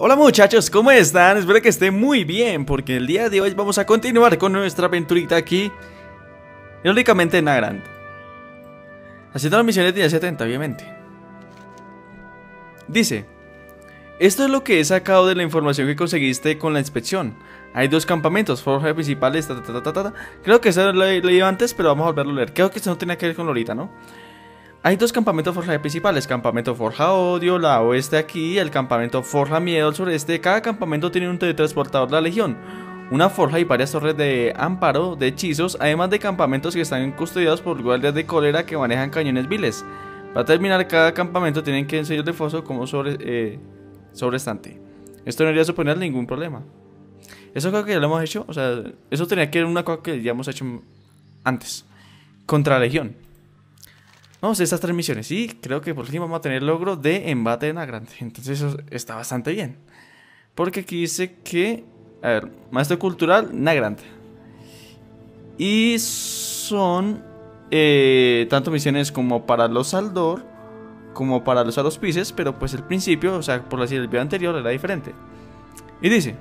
Hola muchachos, ¿cómo están? Espero que estén muy bien, porque el día de hoy vamos a continuar con nuestra aventurita aquí, irónicamente en Nagrand, haciendo las misiones de día 70, obviamente. Dice: esto es lo que he sacado de la información que conseguiste con la inspección. Hay dos campamentos, forjas principales, Creo que eso lo he leído antes, pero vamos a volverlo a leer. Creo que eso no tenía que ver con ahorita, ¿no? Hay dos campamentos forja principales, campamento forja odio, la oeste aquí, el campamento forja miedo al sureste. Cada campamento tiene un teletransportador de la legión, una forja y varias torres de amparo, de hechizos, además de campamentos que están custodiados por guardias de cólera que manejan cañones viles. Para terminar, cada campamento tienen que enseñar de foso como sobrestante. Esto no debería suponer ningún problema. Eso creo que ya lo hemos hecho, o sea, eso tenía que ser una cosa que ya hemos hecho antes, contra la legión. Vamos a estas tres misiones y creo que por fin vamos a tener logro de embate de Nagrand. Entonces eso está bastante bien, porque aquí dice que, a ver, maestro cultural Nagrand. Y son tanto misiones como para los Aldor, como para los Alauspices, pero pues el principio, o sea, por decir el video anterior era diferente. Y dice: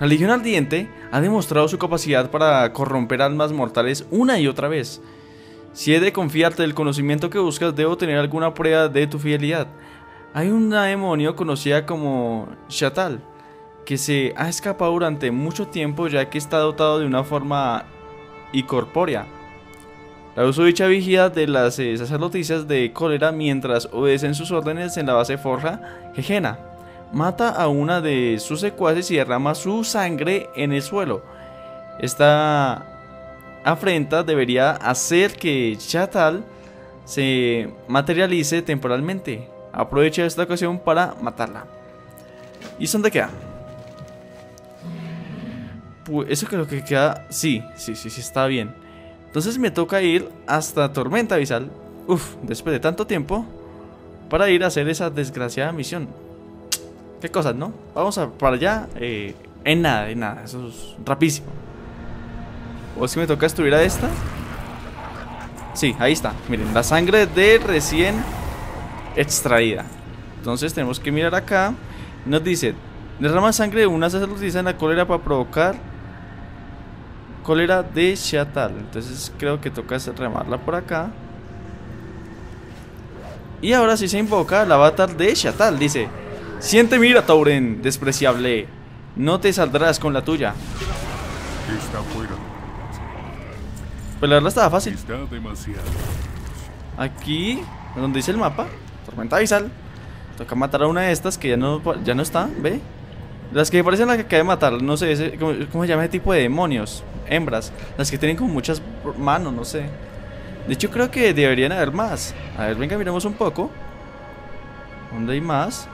la Legión Ardiente ha demostrado su capacidad para corromper almas mortales una y otra vez. Si he de confiarte del conocimiento que buscas, debo tener alguna prueba de tu fidelidad. Hay una demonio conocida como Chatal, que se ha escapado durante mucho tiempo ya que está dotado de una forma incorpórea. La uso dicha vigía de las sacerdotisas de cólera mientras obedecen sus órdenes en la base forja Gejena. Mata a una de sus secuaces y derrama su sangre en el suelo. Esta afrenta debería hacer que Chatal se materialice temporalmente. Aprovecha esta ocasión para matarla. ¿Y dónde queda? Pues eso creo que queda... Sí, está bien. Entonces me toca ir hasta Tormenta Abisal. Uf, después de tanto tiempo, para ir a hacer esa desgraciada misión. Qué cosas, ¿no? Vamos a para allá en nada, eso es rapidísimo. O si me toca estuvier a esta. Sí, ahí está, miren, la sangre de recién extraída. Entonces tenemos que mirar acá. Nos dice: derrama sangre de una sacerdotisa en la cólera para provocar cólera de Chatal. Entonces creo que toca remarla por acá. Y ahora sí se invoca el avatar de Chatal, dice: siente, mira, Tauren, despreciable. No te saldrás con la tuya. Está fuera. Pues la verdad estaba fácil. Está demasiado. Aquí, donde dice el mapa, Tormenta Abisal. Toca matar a una de estas que ya no está, ¿ve? Las que parecen las que acabé de matar, no sé, ¿cómo se llama ese tipo de demonios? Hembras, las que tienen como muchas manos, no sé. De hecho creo que deberían haber más. A ver, venga, miremos un poco. ¿Dónde hay más?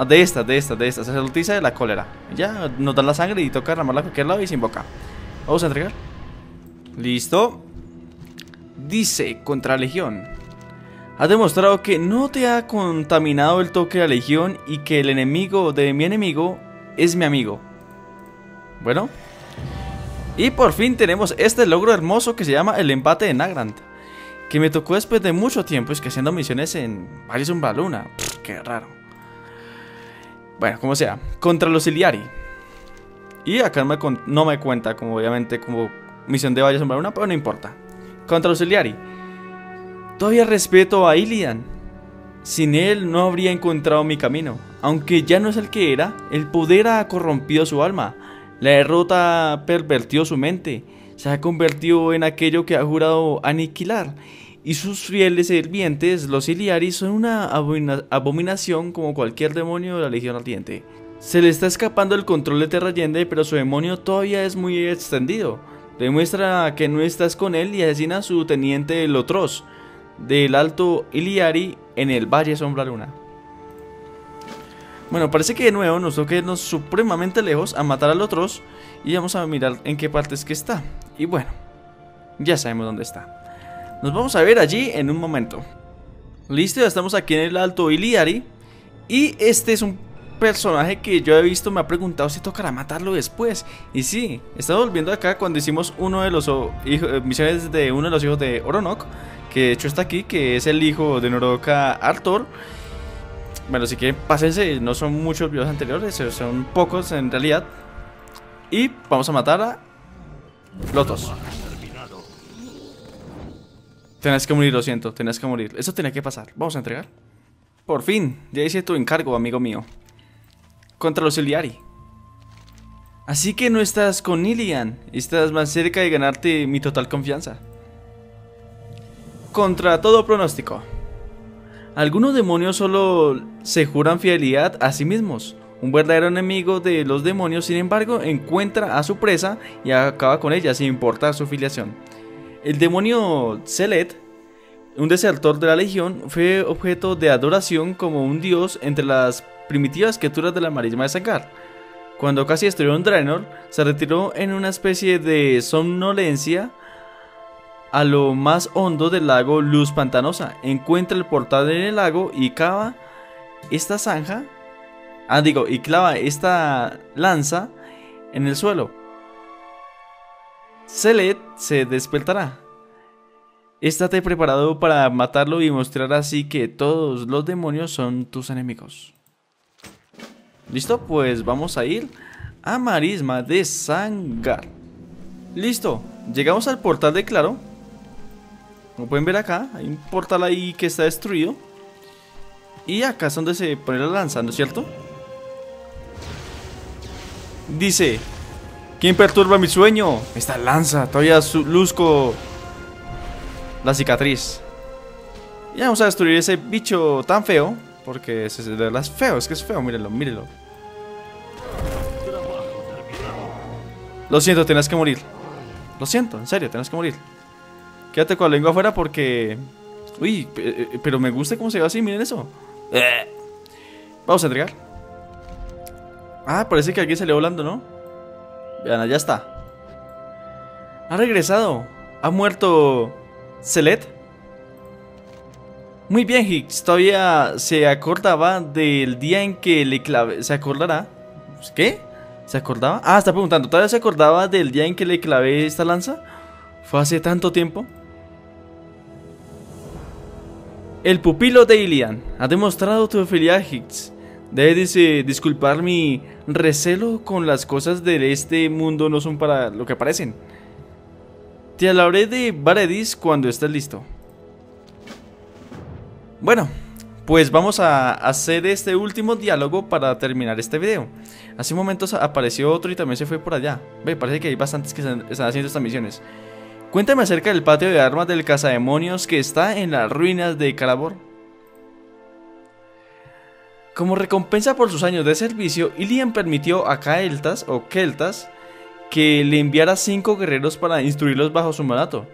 Ah, de esta, sacerdotisa de la cólera. Ya nos dan la sangre y toca ramarla a cualquier lado y se invoca. Vamos a entregar. Listo. Dice: contra la legión. Has demostrado que no te ha contaminado el toque de la legión y que el enemigo de mi enemigo es mi amigo. Bueno. Y por fin tenemos este logro hermoso que se llama el empate de Nagrand, que me tocó después de mucho tiempo, es que haciendo misiones en varios Umbraluna. Qué raro. Bueno, como sea, contra los Illidari. Y acá no me cuenta como obviamente como misión de Valles Umbraluna, pero no importa. Contra los Illidari. Todavía respeto a Illidan. Sin él no habría encontrado mi camino. Aunque ya no es el que era, el poder ha corrompido su alma. La derrota ha pervertido su mente. Se ha convertido en aquello que ha jurado aniquilar. Y sus fieles sirvientes, los Illidari, son una abominación como cualquier demonio de la Legión Ardiente. Se le está escapando el control de Terra Allende, pero su demonio todavía es muy extendido. Demuestra que no estás con él y asesina a su teniente Lothros, del Alto Illidari, en el Valle Sombraluna. Bueno, parece que de nuevo nos toca irnos supremamente lejos a matar a Lothros. Y vamos a mirar en qué parte es que está. Y bueno, ya sabemos dónde está. Nos vamos a ver allí en un momento. Listo, ya estamos aquí en el Alto Illidari. Y este es un personaje que yo he visto, me ha preguntado si tocará matarlo después. Y sí, estamos volviendo acá cuando hicimos uno de los misiones de uno de los hijos de Oronok, que de hecho está aquí, que es el hijo de Noroka Arthur. Bueno, si quieren, pásense. No son muchos videos anteriores, son pocos en realidad. Y vamos a matar a Lothros. Tenías que morir, lo siento, tenías que morir. Eso tenía que pasar, vamos a entregar. Por fin, ya hice tu encargo, amigo mío. Contra los Illidari. Así que no estás con Illidan, estás más cerca de ganarte mi total confianza. Contra todo pronóstico, algunos demonios solo se juran fidelidad a sí mismos. Un verdadero enemigo de los demonios, sin embargo, encuentra a su presa y acaba con ella sin importar su filiación. El demonio Zelet, un desertor de la legión, fue objeto de adoración como un dios entre las primitivas criaturas de la Marisma de Zangar. Cuando casi destruyó un Draenor, se retiró en una especie de somnolencia a lo más hondo del lago Luz Pantanosa. Encuentra el portal en el lago y cava esta zanja. Y clava esta lanza en el suelo. Zelet se despertará. Estate preparado para matarlo y mostrar así que todos los demonios son tus enemigos. Listo, pues vamos a ir a Marisma de Zangar. Listo, llegamos al portal de Claro. Como pueden ver acá, hay un portal ahí que está destruido. Y acá es donde se pone la lanza, ¿no es cierto? Dice: ¿quién perturba mi sueño? Esta lanza, todavía luzco la cicatriz. Y vamos a destruir ese bicho tan feo, porque es de verdad feo, es que es feo, mírenlo, mírenlo. Lo siento, tenés que morir. Lo siento, en serio, tenés que morir. Quédate con la lengua afuera porque... Uy, pero me gusta cómo se ve así, miren eso. Vamos a entregar. Ah, parece que alguien salió volando, ¿no? Vean, allá está. Ha regresado. Ha muerto Zelet. Muy bien, Higgs. Todavía se acordaba del día en que le clavé. ¿Se acordará? ¿Qué? ¿Se acordaba? Ah, está preguntando. ¿Todavía se acordaba del día en que le clavé esta lanza? Fue hace tanto tiempo. El pupilo de Illidan ha demostrado tu fidelidad, Higgs. Debes disculpar mi recelo con las cosas de este mundo, no son para lo que parecen. Te hablaré de Varedis cuando estés listo. Bueno, pues vamos a hacer este último diálogo para terminar este video. Hace momentos apareció otro y también se fue por allá. Ve, parece que hay bastantes que están haciendo estas misiones. Cuéntame acerca del patio de armas del cazademonios que está en las ruinas de Calabor. Como recompensa por sus años de servicio, Illidan permitió a Kael'Tas o Kel'Tas que le enviara 5 guerreros para instruirlos bajo su mandato.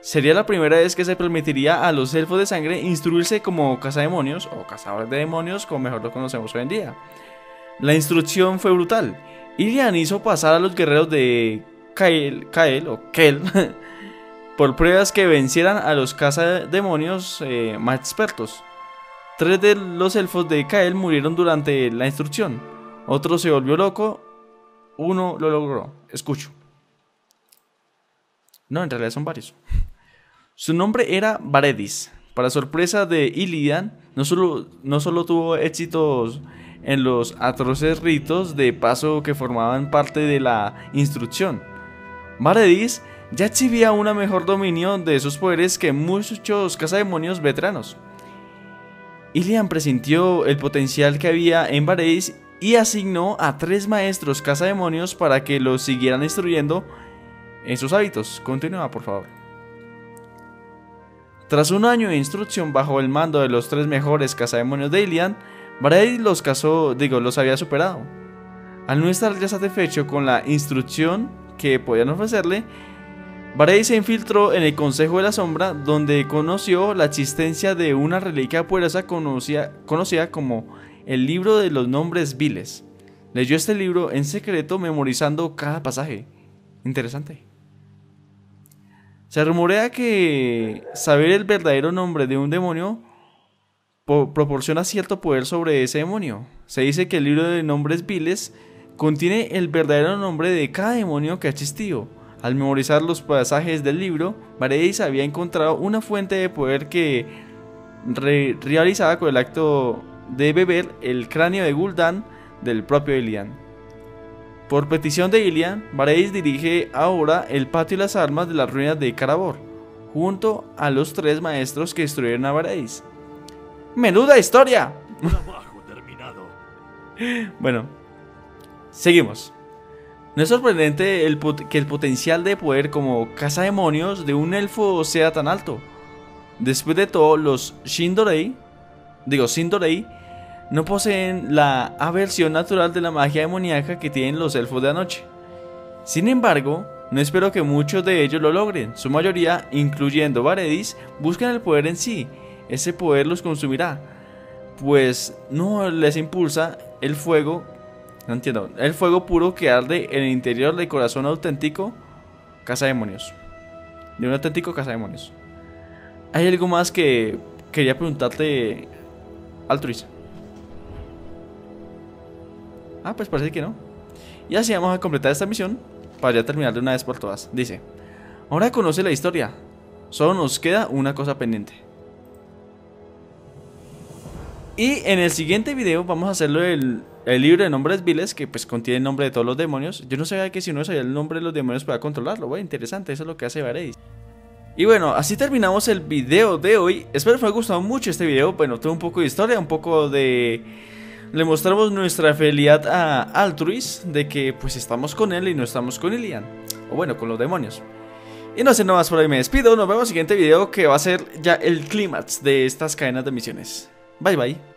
Sería la primera vez que se permitiría a los elfos de sangre instruirse como cazademonios o cazadores de demonios, como mejor lo conocemos hoy en día. La instrucción fue brutal. Illidan hizo pasar a los guerreros de Kael por pruebas que vencieran a los cazademonios más expertos. 3 de los elfos de Kael murieron durante la instrucción. Otro se volvió loco. Uno lo logró. Escucho. No, en realidad son varios. Su nombre era Varedis. Para sorpresa de Illidan, no solo tuvo éxitos en los atroces ritos de paso que formaban parte de la instrucción. Varedis ya exhibía un mejor dominio de sus poderes que muchos cazademonios veteranos. Illidan presintió el potencial que había en Varedis y asignó a 3 maestros cazademonios para que los siguieran instruyendo en sus hábitos. Continúa, por favor. Tras un año de instrucción bajo el mando de los 3 mejores cazademonios de Illidan, Varedis los había superado. Al no estar ya satisfecho con la instrucción que podían ofrecerle, Varedis se infiltró en el Consejo de la Sombra, donde conoció la existencia de una reliquia poderosa conocida como el Libro de los Nombres Viles. Leyó este libro en secreto, memorizando cada pasaje. Interesante. Se rumorea que saber el verdadero nombre de un demonio proporciona cierto poder sobre ese demonio. Se dice que el Libro de Nombres Viles contiene el verdadero nombre de cada demonio que ha existido. Al memorizar los pasajes del libro, Varedis había encontrado una fuente de poder que realizaba con el acto de beber el cráneo de Gul'dan del propio Illidan. Por petición de Illidan, Varedis dirige ahora el patio y las armas de las ruinas de Calabor, junto a los tres maestros que destruyeron a Varedis. ¡Menuda historia! Trabajo terminado. Bueno, seguimos. No es sorprendente que el potencial de poder como cazademonios de un elfo sea tan alto. Después de todo, los Sin'dorei no poseen la aversión natural de la magia demoníaca que tienen los elfos de anoche. Sin embargo, no espero que muchos de ellos lo logren. Su mayoría, incluyendo Varedis, buscan el poder en sí. Ese poder los consumirá, pues no les impulsa el fuego. No entiendo. El fuego puro que arde en el interior del corazón auténtico cazademonios. De un auténtico cazademonios. Hay algo más que quería preguntarte, Altruis. Ah, pues parece que no. Y así vamos a completar esta misión para ya terminar de una vez por todas. Dice: ahora conoce la historia. Solo nos queda una cosa pendiente. Y en el siguiente video vamos a hacerlo el libro de nombres viles, que pues contiene el nombre de todos los demonios. Yo no sabía que si uno sabía el nombre de los demonios podía controlarlo. Bueno, interesante, eso es lo que hace Varedis. Y bueno, así terminamos el video de hoy. Espero que os haya gustado mucho este video. Bueno, tuve un poco de historia, un poco de... Le mostramos nuestra fidelidad a Altruis, de que pues estamos con él y no estamos con Illidan. O bueno, con los demonios. Y no sé, nada más por ahí me despido. Nos vemos en el siguiente video, que va a ser ya el clímax de estas cadenas de misiones. Bye bye.